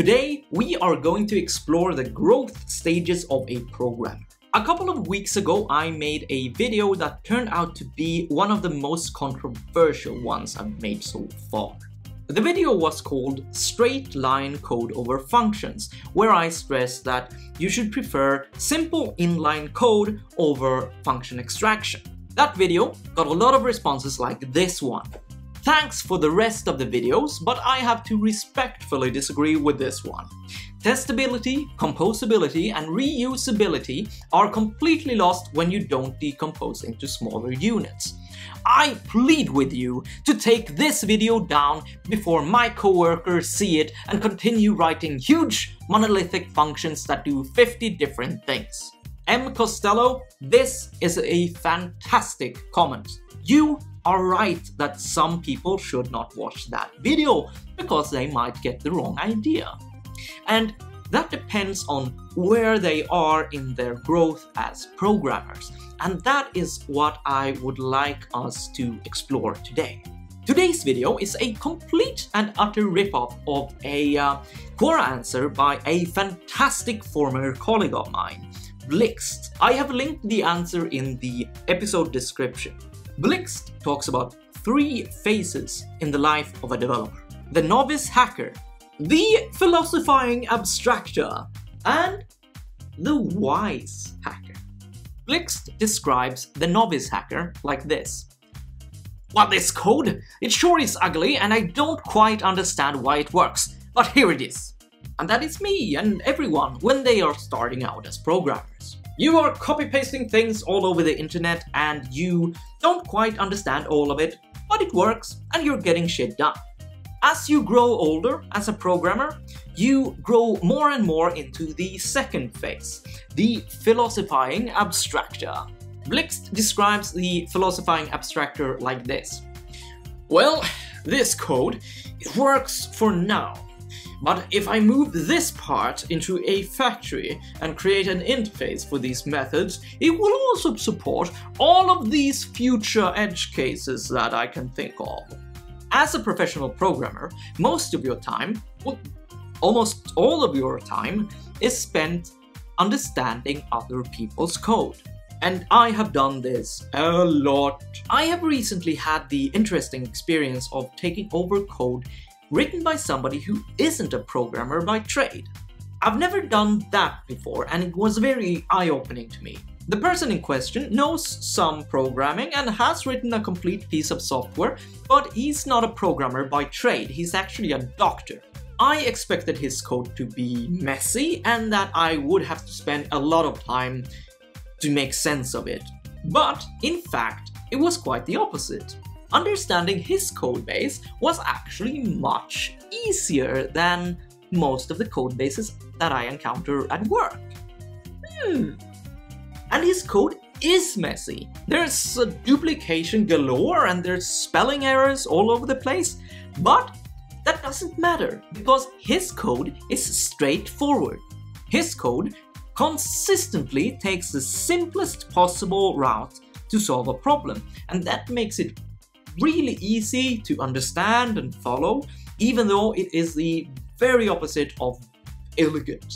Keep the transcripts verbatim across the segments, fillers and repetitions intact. Today, we are going to explore the growth stages of a program. A couple of weeks ago, I made a video that turned out to be one of the most controversial ones I've made so far. The video was called Straight Line Code Over Functions, where I stressed that you should prefer simple inline code over function extraction. That video got a lot of responses like this one. Thanks for the rest of the videos, but I have to respectfully disagree with this one. Testability, composability, and reusability are completely lost when you don't decompose into smaller units. I plead with you to take this video down before my coworkers see it and continue writing huge monolithic functions that do fifty different things. M. Costello, this is a fantastic comment. You are right that some people should not watch that video because they might get the wrong idea. And that depends on where they are in their growth as programmers. And that is what I would like us to explore today. Today's video is a complete and utter rip-off of a uh, Quora answer by a fantastic former colleague of mine, Blixt. I have linked the answer in the episode description. Blixt talks about three phases in the life of a developer: the novice hacker, the philosophizing abstractor, and the wise hacker. Blixt describes the novice hacker like this. Well, this code, it sure is ugly and I don't quite understand why it works, but here it is. And that is me and everyone when they are starting out as programmers. You are copy-pasting things all over the internet and you don't quite understand all of it, but it works and you're getting shit done. As you grow older as a programmer, you grow more and more into the second phase, the philosophizing abstractor. Blixt describes the philosophizing abstractor like this. Well, this code, it works for now, but if I move this part into a factory and create an interface for these methods, it will also support all of these future edge cases that I can think of. As a professional programmer, most of your time, well, almost all of your time, is spent understanding other people's code. And I have done this a lot. I have recently had the interesting experience of taking over code written by somebody who isn't a programmer by trade. I've never done that before, and it was very eye-opening to me. The person in question knows some programming and has written a complete piece of software, but he's not a programmer by trade, he's actually a doctor. I expected his code to be messy and that I would have to spend a lot of time to make sense of it. But, in fact, it was quite the opposite. Understanding his code base was actually much easier than most of the code bases that I encounter at work. Hmm. And his code is messy. There's uh, duplication galore and there's spelling errors all over the place, but that doesn't matter because his code is straightforward. His code consistently takes the simplest possible route to solve a problem, and that makes it really easy to understand and follow, even though it is the very opposite of elegant.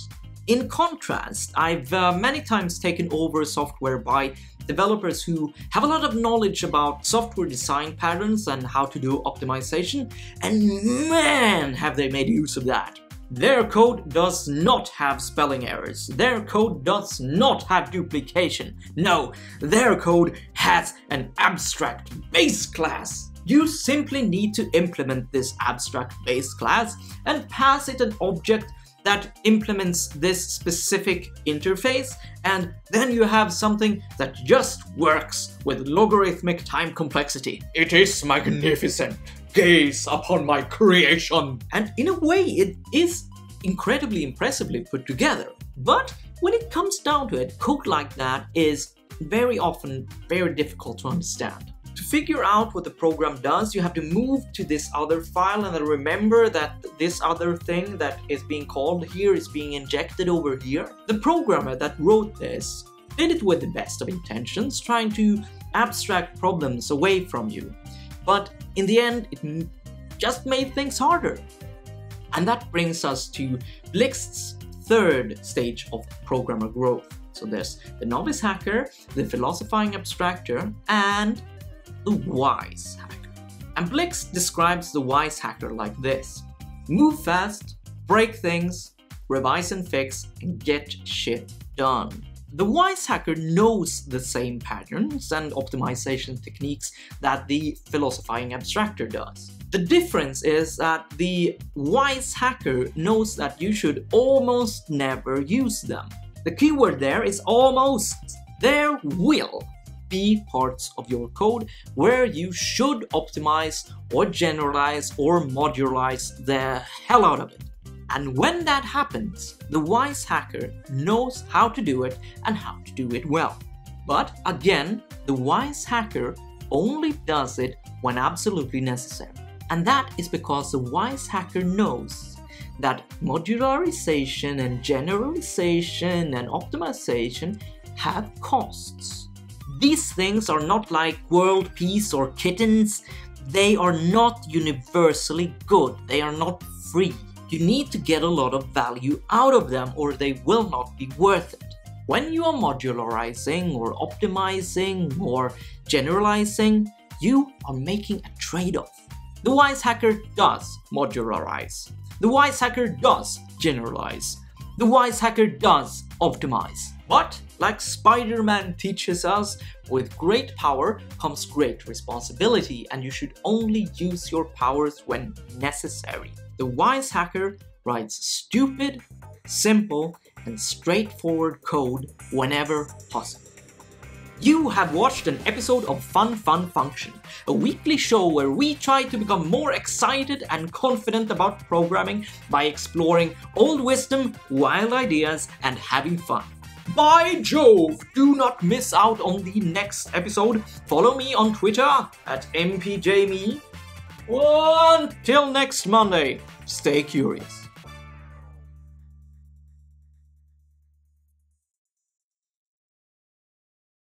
In contrast, I've uh, many times taken over software by developers who have a lot of knowledge about software design patterns and how to do optimization, and man, have they made use of that. Their code does not have spelling errors. Their code does not have duplication. No, their code has an abstract base class. You simply need to implement this abstract base class and pass it an object that implements this specific interface, and then you have something that just works with logarithmic time complexity. It is magnificent. Gaze upon my creation. And in a way, it is incredibly impressively put together. But when it comes down to it, code like that is very often very difficult to understand. To figure out what the program does, you have to move to this other file and then remember that this other thing that is being called here is being injected over here. The programmer that wrote this did it with the best of intentions, trying to abstract problems away from you. But in the end, it just made things harder. And that brings us to Blixt's third stage of programmer growth. So there's the novice hacker, the philosophizing abstractor, and the wise hacker. And Blixt describes the wise hacker like this: move fast, break things, revise and fix, and get shit done. The wise hacker knows the same patterns and optimization techniques that the philosophizing abstractor does. The difference is that the wise hacker knows that you should almost never use them. The keyword there is almost. There will be parts of your code where you should optimize or generalize or modularize the hell out of it. And when that happens, the wise hacker knows how to do it and how to do it well. But again, the wise hacker only does it when absolutely necessary. And that is because the wise hacker knows that modularization and generalization and optimization have costs. These things are not like world peace or kittens. They are not universally good. They are not free. You need to get a lot of value out of them or they will not be worth it. When you are modularizing or optimizing or generalizing, you are making a trade-off. The wise hacker does modularize. The wise hacker does generalize. The wise hacker does optimize. But like Spider-Man teaches us, with great power comes great responsibility, and you should only use your powers when necessary. The wise hacker writes stupid, simple, and straightforward code whenever possible. You have watched an episode of Fun Fun Function, a weekly show where we try to become more excited and confident about programming by exploring old wisdom, wild ideas, and having fun. By Jove, do not miss out on the next episode. Follow me on Twitter at m p j me. Until next Monday, stay curious.